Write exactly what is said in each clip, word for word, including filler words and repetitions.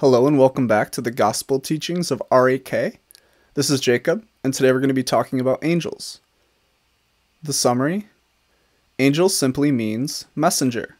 Hello and welcome back to the Gospel Teachings of R A K. This is Jacob, and today we're going to be talking about angels. The summary: angel simply means messenger.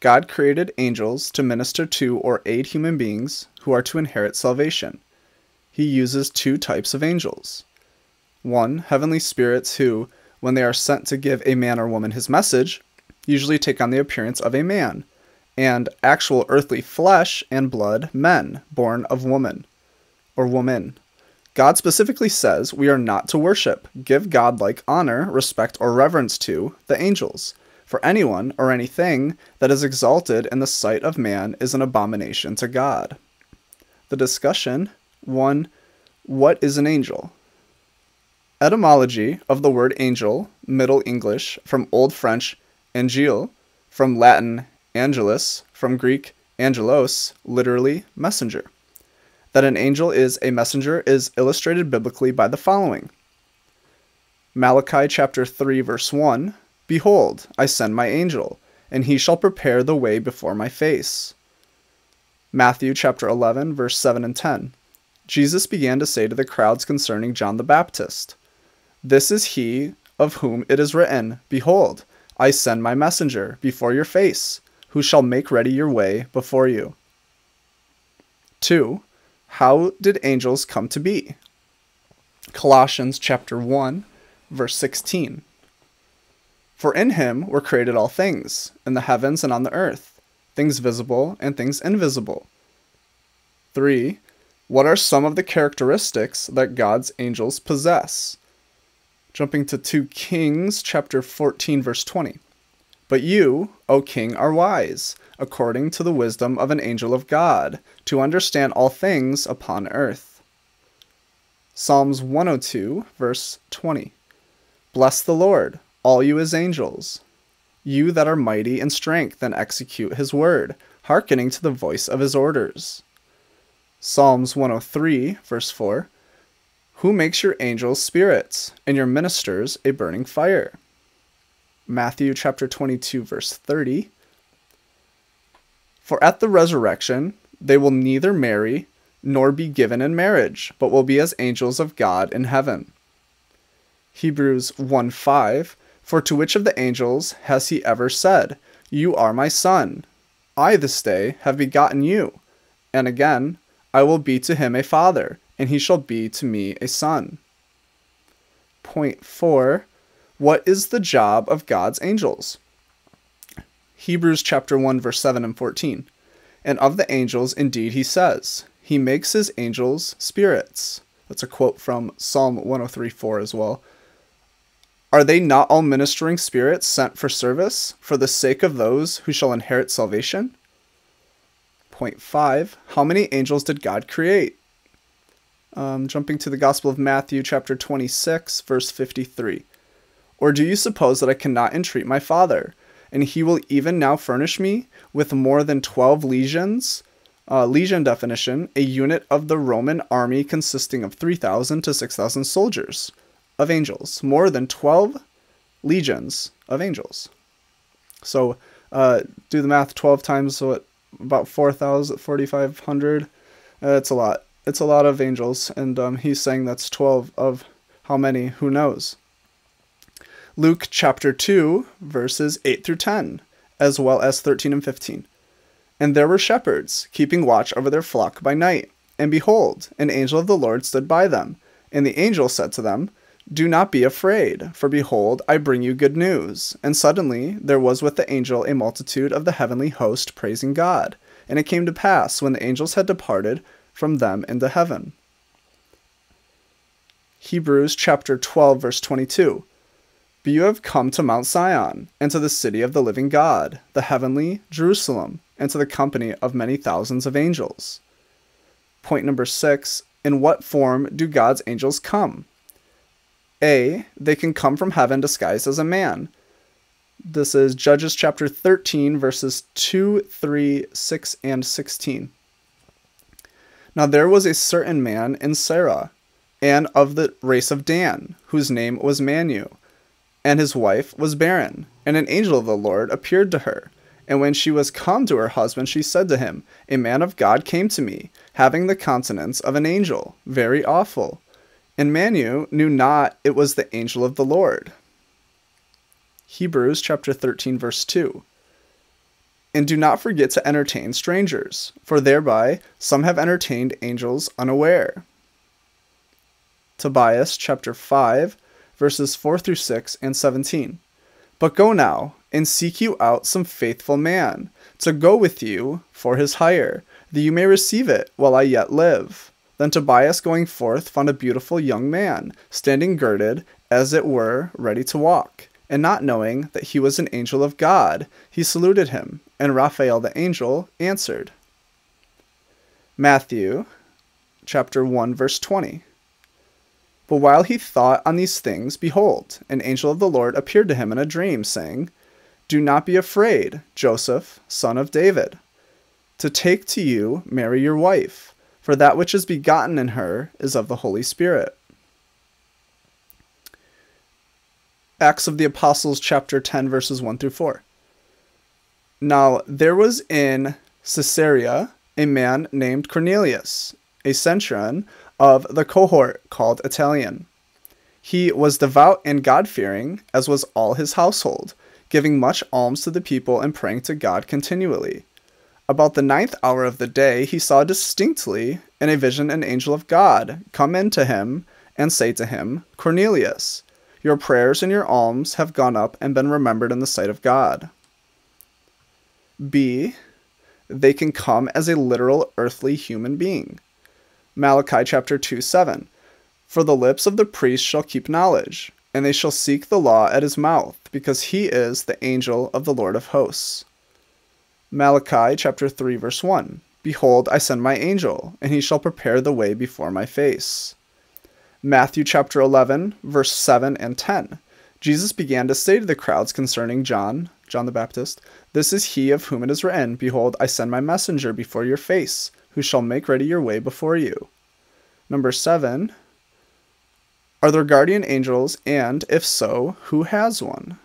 God created angels to minister to or aid human beings who are to inherit salvation. He uses two types of angels. One, heavenly spirits who, when they are sent to give a man or woman his message, usually take on the appearance of a man, and actual earthly flesh and blood men born of woman or woman. God specifically says we are not to worship, give godlike honor, respect, or reverence to the angels, for anyone or anything that is exalted in the sight of man is an abomination to God. The discussion: one. What is an angel? Etymology of the word angel, Middle English, from Old French angel, from Latin angelus, from Greek angelos, literally messenger. That an angel is a messenger is illustrated biblically by the following. Malachi chapter three verse one, "Behold, I send my angel, and he shall prepare the way before my face." Matthew chapter eleven verse seven and ten, Jesus began to say to the crowds concerning John the Baptist, "This is he of whom it is written, Behold, I send my messenger before your face, who shall make ready your way before you." two. How did angels come to be? Colossians chapter one, verse sixteen. "For in him were created all things, in the heavens and on the earth, things visible and things invisible." three. What are some of the characteristics that God's angels possess? Jumping to two Kings chapter fourteen, verse twenty. "But you, O king, are wise, according to the wisdom of an angel of God, to understand all things upon earth." Psalms one oh two, verse twenty. "Bless the Lord, all you his angels, you that are mighty in strength, and execute his word, hearkening to the voice of his orders." Psalms one oh three, verse four. "Who makes your angels spirits, and your ministers a burning fire." Matthew chapter twenty-two, verse thirty. "For at the resurrection they will neither marry nor be given in marriage, but will be as angels of God in heaven." Hebrews one five. "For to which of the angels has he ever said, You are my son, I this day have begotten you? And again, I will be to him a father, and he shall be to me a son." Point four. What is the job of God's angels? Hebrews chapter one, verse seven and fourteen. "And of the angels, indeed, he says, He makes his angels spirits." That's a quote from Psalm one oh three four as well. "Are they not all ministering spirits sent for service, for the sake of those who shall inherit salvation?" Point five. How many angels did God create? Um, jumping to the Gospel of Matthew chapter twenty-six, verse fifty-three. "Or do you suppose that I cannot entreat my Father, and he will even now furnish me with more than twelve legions?" Uh, legion definition, a unit of the Roman army consisting of three thousand to six thousand soldiers of angels. More than twelve legions of angels. So uh, do the math, twelve times what, about four thousand, forty-five hundred. Uh, it's a lot. It's a lot of angels, and um, he's saying that's twelve of how many? Who knows? Luke chapter two, verses eight through ten, as well as thirteen and fifteen. "And there were shepherds, keeping watch over their flock by night. And behold, an angel of the Lord stood by them. And the angel said to them, Do not be afraid, for behold, I bring you good news. And suddenly there was with the angel a multitude of the heavenly host praising God. And it came to pass, when the angels had departed from them into heaven." Hebrews chapter twelve, verse twenty-two. "But you have come to Mount Sion, and to the city of the living God, the heavenly Jerusalem, and to the company of many thousands of angels." Point number six. In what form do God's angels come? A. They can come from heaven disguised as a man. This is Judges chapter thirteen, verses two, three, six, and sixteen. "Now there was a certain man in Sarah, and of the race of Dan, whose name was Manu. And his wife was barren, and an angel of the Lord appeared to her. And when she was come to her husband, she said to him, A man of God came to me, having the countenance of an angel, very awful. And Matthew knew not it was the angel of the Lord. Hebrews chapter thirteen, verse two. And do not forget to entertain strangers, for thereby some have entertained angels unaware. Tobias chapter five, verses four through six and seventeen. But go now, and seek you out some faithful man, to go with you for his hire, that you may receive it while I yet live. Then Tobias going forth found a beautiful young man, standing girded, as it were, ready to walk. And not knowing that he was an angel of God, he saluted him, and Raphael the angel answered. Matthew chapter one, verse twenty. But while he thought on these things, behold, an angel of the Lord appeared to him in a dream, saying, Do not be afraid, Joseph, son of David, to take to you Mary your wife, for that which is begotten in her is of the Holy Spirit. Acts of the Apostles, chapter ten, verses one through four. Now there was in Caesarea a man named Cornelius, a centurion of the cohort called Italian. He was devout and God-fearing, as was all his household, giving much alms to the people and praying to God continually. About the ninth hour of the day he saw distinctly in a vision an angel of God come in to him and say to him, Cornelius, your prayers and your alms have gone up and been remembered in the sight of God. B. They can come as a literal earthly human being. Malachi chapter two, seven. For the lips of the priest shall keep knowledge, and they shall seek the law at his mouth, because he is the angel of the Lord of hosts. Malachi chapter three, verse one. Behold, I send my angel, and he shall prepare the way before my face. Matthew chapter eleven, verse seven and ten. Jesus began to say to the crowds concerning John, John the Baptist, This is he of whom it is written, Behold, I send my messenger before your face, who shall make ready your way before you. Number seven, are there guardian angels, and if so, who has one?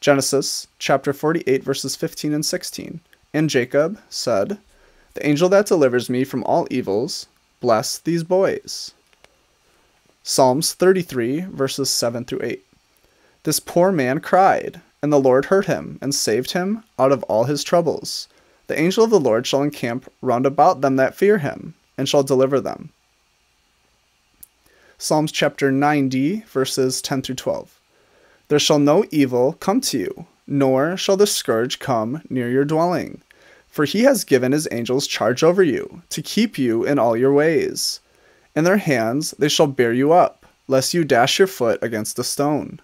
Genesis chapter forty-eight, verses fifteen and sixteen. And Jacob said, The angel that delivers me from all evils, bless these boys. Psalms thirty-three, verses seven through eight. This poor man cried, and the Lord heard him, and saved him out of all his troubles. The angel of the Lord shall encamp round about them that fear him, and shall deliver them. Psalms chapter ninety, verses ten through twelve. There shall no evil come to you, nor shall the scourge come near your dwelling. For he has given his angels charge over you, to keep you in all your ways. In their hands they shall bear you up, lest you dash your foot against a stone.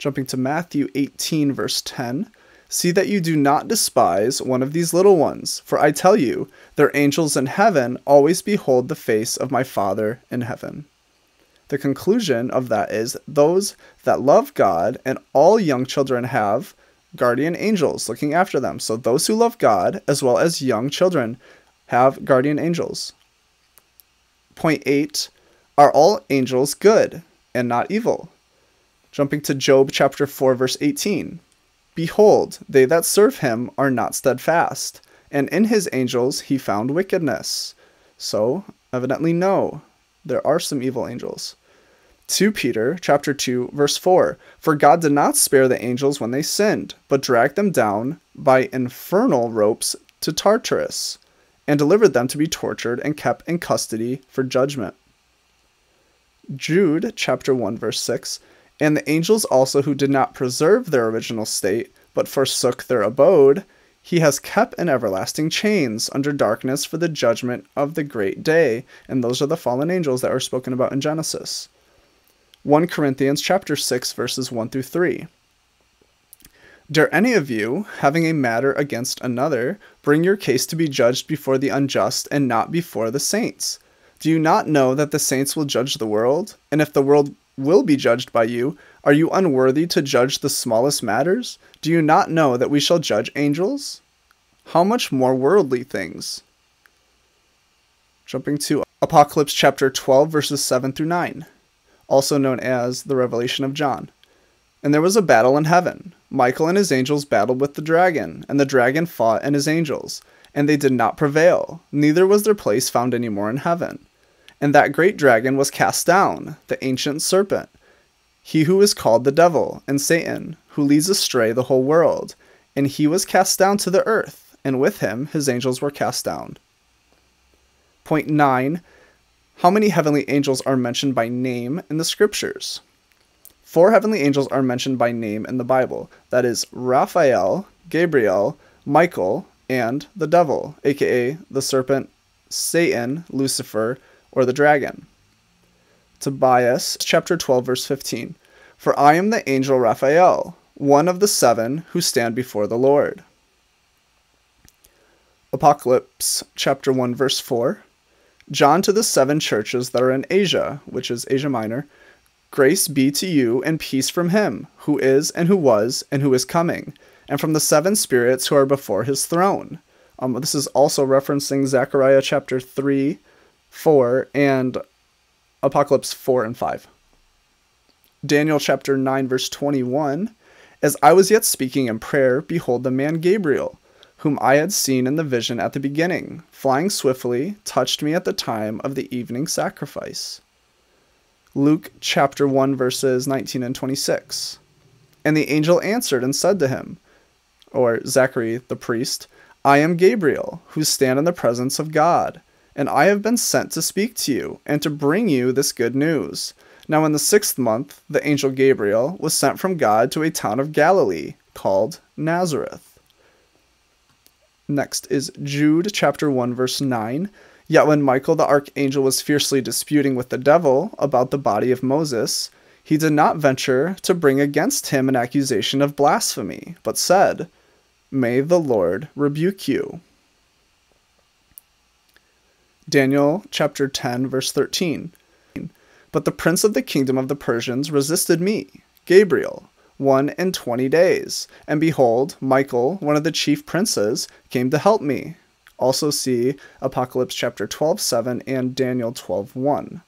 Jumping to Matthew eighteen, verse ten, See that you do not despise one of these little ones, for I tell you, their angels in heaven always behold the face of my Father in heaven. The conclusion of that is, those that love God and all young children have guardian angels looking after them. So those who love God, as well as young children, have guardian angels. Point eight, are all angels good and not evil? Jumping to Job chapter four, verse eighteen. Behold, they that serve him are not steadfast, and in his angels he found wickedness. So, evidently no, there are some evil angels. Second Peter chapter two, verse four. For God did not spare the angels when they sinned, but dragged them down by infernal ropes to Tartarus, and delivered them to be tortured and kept in custody for judgment. Jude chapter one, verse six, And the angels also who did not preserve their original state, but forsook their abode, he has kept in everlasting chains under darkness for the judgment of the great day. And those are the fallen angels that are spoken about in Genesis. First Corinthians chapter six, verses one through three. Dare any of you, having a matter against another, bring your case to be judged before the unjust and not before the saints? Do you not know that the saints will judge the world? And if the world will be judged by you, are you unworthy to judge the smallest matters? Do you not know that we shall judge angels? How much more worldly things? Jumping to Apocalypse chapter twelve, verses seven through nine, also known as the Revelation of John. And there was a battle in heaven. Michael and his angels battled with the dragon, and the dragon fought and his angels, and they did not prevail, neither was their place found any more in heaven. And that great dragon was cast down, the ancient serpent, he who is called the devil and Satan, who leads astray the whole world, and he was cast down to the earth, and with him his angels were cast down. Point nine. How many heavenly angels are mentioned by name in the scriptures? Four heavenly angels are mentioned by name in the Bible. That is Raphael, Gabriel, Michael, and the devil, aka the serpent, Satan, Lucifer, or the dragon. Tobias, chapter twelve, verse fifteen. For I am the angel Raphael, one of the seven who stand before the Lord. Apocalypse, chapter one, verse four. John to the seven churches that are in Asia, which is Asia Minor, grace be to you and peace from him, who is and who was and who is coming, and from the seven spirits who are before his throne. Um, this is also referencing Zechariah chapter three, four, and Apocalypse four and five. Daniel chapter nine, verse twenty-one, as I was yet speaking in prayer, behold the man Gabriel, whom I had seen in the vision at the beginning, flying swiftly, touched me at the time of the evening sacrifice. Luke chapter one, verses nineteen and twenty-six. And the angel answered and said to him, or Zachary the priest, I am Gabriel, who stand in the presence of God, and I have been sent to speak to you, and to bring you this good news. Now in the sixth month, the angel Gabriel was sent from God to a town of Galilee, called Nazareth. Next is Jude chapter one, verse nine. Yet when Michael the archangel was fiercely disputing with the devil about the body of Moses, he did not venture to bring against him an accusation of blasphemy, but said, May the Lord rebuke you. Daniel chapter ten, verse thirteen. But the prince of the kingdom of the Persians resisted me, Gabriel, one and twenty days, and behold, Michael, one of the chief princes, came to help me. Also see Apocalypse chapter twelve, seven, and Daniel twelve, one.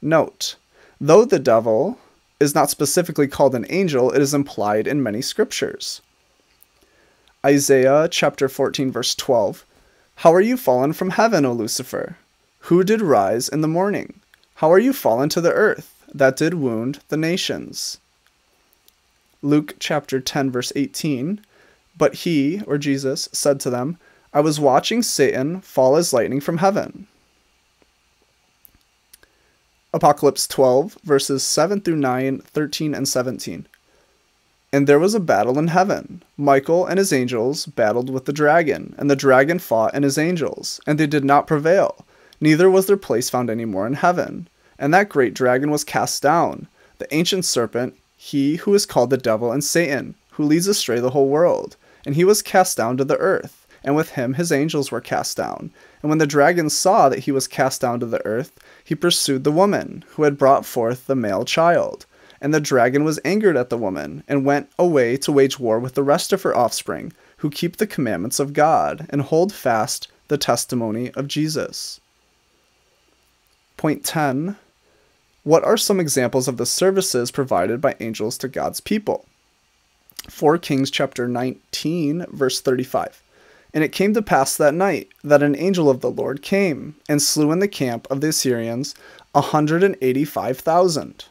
Note, though the devil is not specifically called an angel, it is implied in many scriptures. Isaiah chapter fourteen, verse twelve, How are you fallen from heaven, O Lucifer? Who did rise in the morning? How are you fallen to the earth, that did wound the nations? Luke chapter ten, verse eighteen, But he, or Jesus, said to them, I was watching Satan fall as lightning from heaven. Apocalypse twelve, verses seven through nine, thirteen, and seventeen. And there was a battle in heaven. Michael and his angels battled with the dragon, and the dragon fought and his angels, and they did not prevail, neither was their place found any more in heaven. And that great dragon was cast down, the ancient serpent, he who is called the devil and Satan, who leads astray the whole world, and he was cast down to the earth, and with him his angels were cast down. And when the dragon saw that he was cast down to the earth, he pursued the woman, who had brought forth the male child. And the dragon was angered at the woman, and went away to wage war with the rest of her offspring, who keep the commandments of God, and hold fast the testimony of Jesus. Point ten. What are some examples of the services provided by angels to God's people? four Kings chapter nineteen, verse thirty-five. And it came to pass that night that an angel of the Lord came and slew in the camp of the Assyrians a hundred and eighty-five thousand.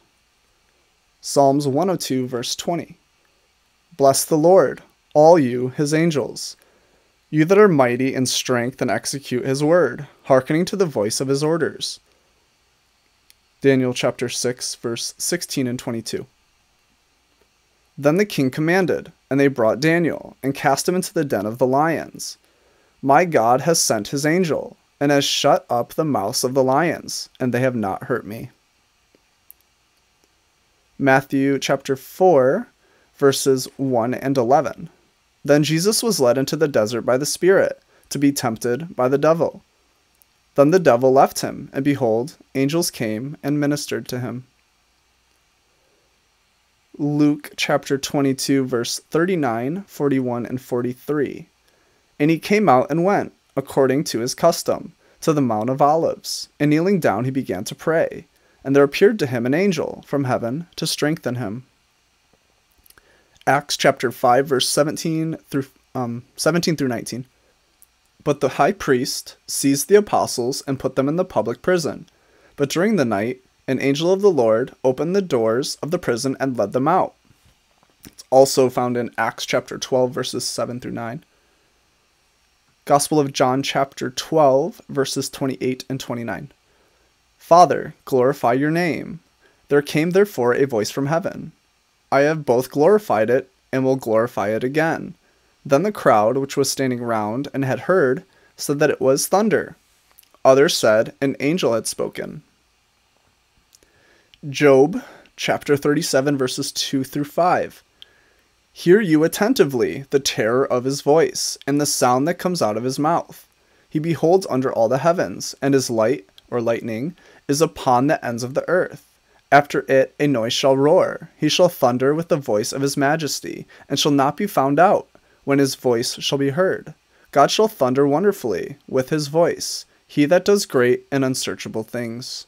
Psalms one oh two, verse twenty. Bless the Lord, all you his angels, you that are mighty in strength and execute his word, hearkening to the voice of his orders. Daniel chapter six, verse sixteen and twenty-two. Then the king commanded, and they brought Daniel, and cast him into the den of the lions. My God has sent his angel, and has shut up the mouths of the lions, and they have not hurt me. Matthew chapter four, verses one and eleven. Then Jesus was led into the desert by the Spirit, to be tempted by the devil. Then the devil left him, and behold, angels came and ministered to him. Luke chapter twenty-two, verse thirty-nine, forty-one, and forty-three. And he came out and went, according to his custom, to the Mount of Olives, and kneeling down he began to pray, and there appeared to him an angel from heaven to strengthen him. Acts chapter five, verse seventeen through um, seventeen through nineteen. But the high priest seized the apostles and put them in the public prison. But during the night, an angel of the Lord opened the doors of the prison and led them out. It's also found in Acts chapter twelve, verses seven through nine. Gospel of John chapter twelve, verses twenty-eight and twenty-nine. Father, glorify your name. There came therefore a voice from heaven. I have both glorified it and will glorify it again. Then the crowd, which was standing round and had heard, said that it was thunder. Others said, an angel had spoken. Job chapter thirty-seven, verses two through five. Hear you attentively the terror of his voice, and the sound that comes out of his mouth. He beholds under all the heavens, and his light, or lightning, is upon the ends of the earth. After it a noise shall roar. He shall thunder with the voice of his majesty, and shall not be found out, when his voice shall be heard. God shall thunder wonderfully with his voice, he that does great and unsearchable things.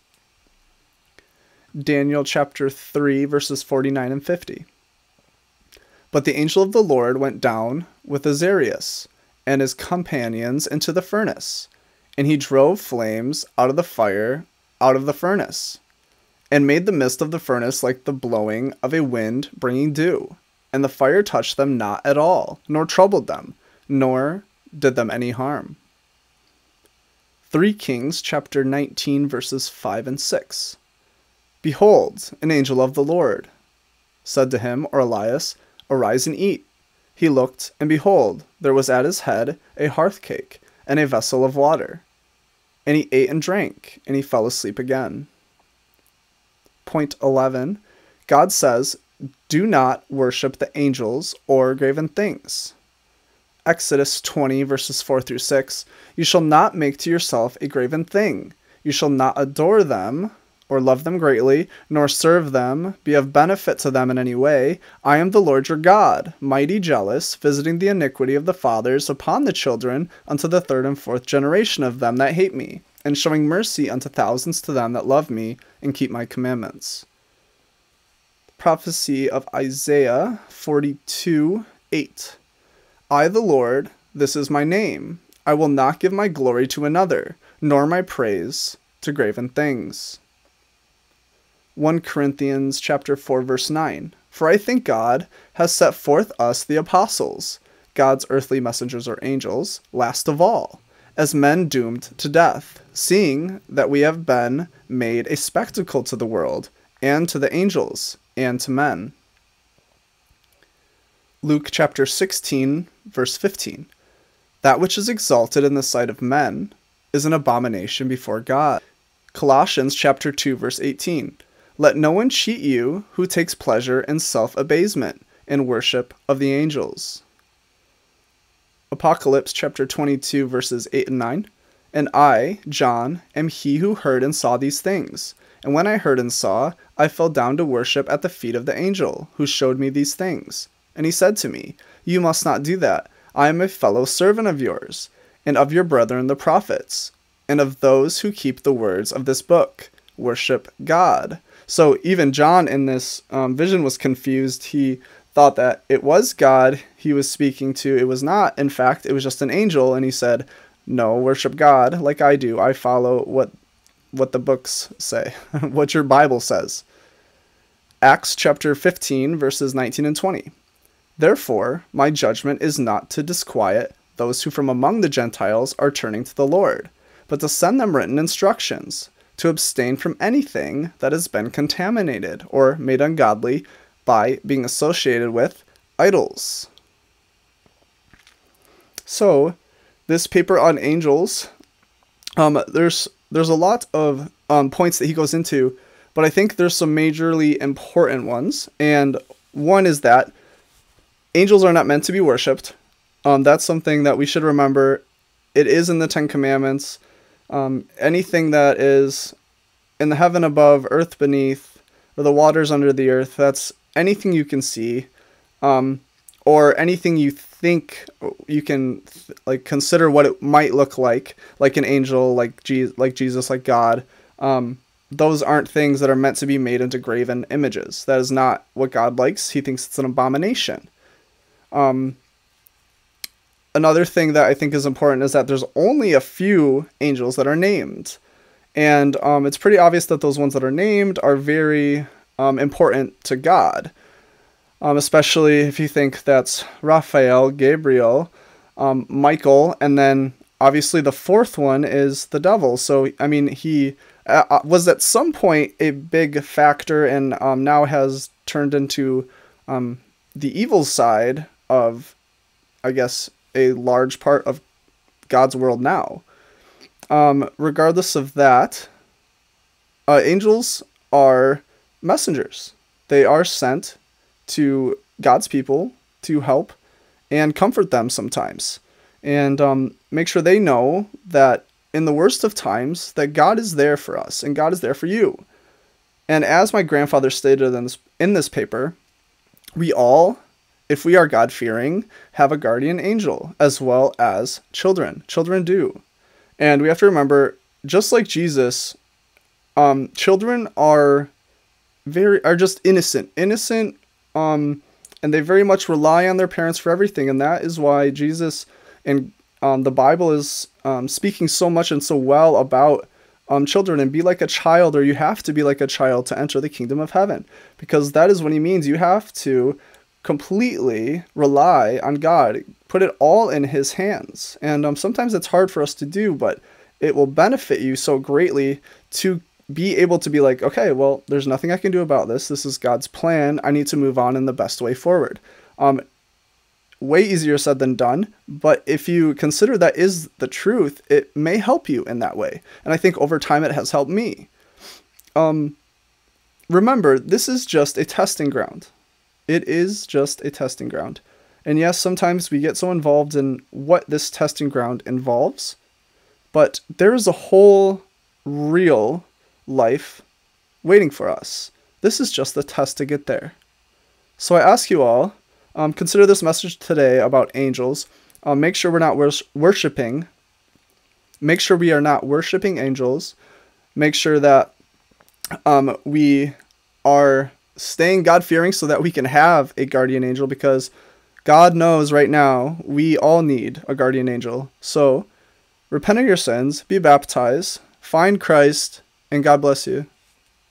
Daniel chapter three, verses forty-nine and fifty. But the angel of the Lord went down with Azarias and his companions into the furnace, and he drove flames out of the fire, out of the furnace, and made the mist of the furnace like the blowing of a wind bringing dew. And the fire touched them not at all, nor troubled them, nor did them any harm. three Kings chapter nineteen, verses five and six. Behold, an angel of the Lord said to him, or Elias, arise and eat. He looked, and behold, there was at his head a hearth cake, and a vessel of water. And he ate and drank, and he fell asleep again. Point eleven. God says, do not worship the angels or graven things. Exodus twenty, verses four through six. You shall not make to yourself a graven thing. You shall not adore them, or love them greatly, nor serve them, be of benefit to them in any way. I am the Lord your God, mighty jealous, visiting the iniquity of the fathers upon the children unto the third and fourth generation of them that hate me, and showing mercy unto thousands to them that love me and keep my commandments. Prophecy of Isaiah forty-two, eight. I, the Lord, this is my name. I will not give my glory to another, nor my praise to graven things. First Corinthians chapter four, verse nine. For I think God has set forth us the apostles, God's earthly messengers or angels, last of all, as men doomed to death, seeing that we have been made a spectacle to the world, and to the angels, and to men. Luke chapter sixteen, verse fifteen. That which is exalted in the sight of men is an abomination before God. Colossians chapter two, verse eighteen. Let no one cheat you who takes pleasure in self-abasement and worship of the angels. Apocalypse chapter twenty-two, verses eight and nine. And I, John, am he who heard and saw these things. And when I heard and saw, I fell down to worship at the feet of the angel who showed me these things. And he said to me, you must not do that. I am a fellow servant of yours, and of your brethren the prophets, and of those who keep the words of this book. Worship God. So even John in this um, vision was confused. He thought that it was God he was speaking to. It was not. In fact, it was just an angel. And he said, no, worship God like I do. I follow what, what the books say, what your Bible says. Acts chapter fifteen, verses nineteen and twenty. Therefore, my judgment is not to disquiet those who from among the Gentiles are turning to the Lord, but to send them written instructions, to abstain from anything that has been contaminated or made ungodly by being associated with idols. So, this paper on angels, um, there's there's a lot of um, points that he goes into, but I think there's some majorly important ones, and one is that angels are not meant to be worshipped. Um, that's something that we should remember. It is in the Ten Commandments. Um, anything that is in the heaven above, earth beneath, or the waters under the earth, that's anything you can see, um, or anything you think you can th like consider what it might look like, like an angel, like, Je like Jesus, like God. Um, those aren't things that are meant to be made into graven images. That is not what God likes. He thinks it's an abomination. Um, another thing that I think is important is that there's only a few angels that are named. And um, it's pretty obvious that those ones that are named are very um, important to God. Um, especially if you think that's Raphael, Gabriel, um, Michael, and then obviously the fourth one is the devil. So, I mean, he uh, was at some point a big factor and um, now has turned into um, the evil side of, I guess, a large part of God's world now. Um, regardless of that, uh, angels are messengers. They are sent to God's people to help and comfort them sometimes, and um, make sure they know that in the worst of times that God is there for us and God is there for you. And as my grandfather stated in this, in this paper, we all, if we are God-fearing, have a guardian angel as well as children. Children do. And we have to remember, just like Jesus, um, children are very are just innocent, innocent, um, and they very much rely on their parents for everything. And that is why Jesus and um, the Bible is um, speaking so much and so well about um, children, and be like a child, or you have to be like a child to enter the kingdom of heaven, because that is what he means. You have to completely rely on God, put it all in his hands. And um, sometimes it's hard for us to do, but it will benefit you so greatly to be able to be like, okay, well, there's nothing I can do about this. This is God's plan. I need to move on in the best way forward. Um, way easier said than done, but if you consider that is the truth, it may help you in that way. And I think over time it has helped me. Um, remember, this is just a testing ground. It is just a testing ground. And yes, sometimes we get so involved in what this testing ground involves, but there is a whole real life waiting for us. This is just the test to get there. So I ask you all, um, consider this message today about angels. Um, make sure we're not wors- worshiping. Make sure we are not worshiping angels. Make sure that um, we are staying God-fearing so that we can have a guardian angel, because God knows right now we all need a guardian angel. So repent of your sins, be baptized, find Christ, and God bless you.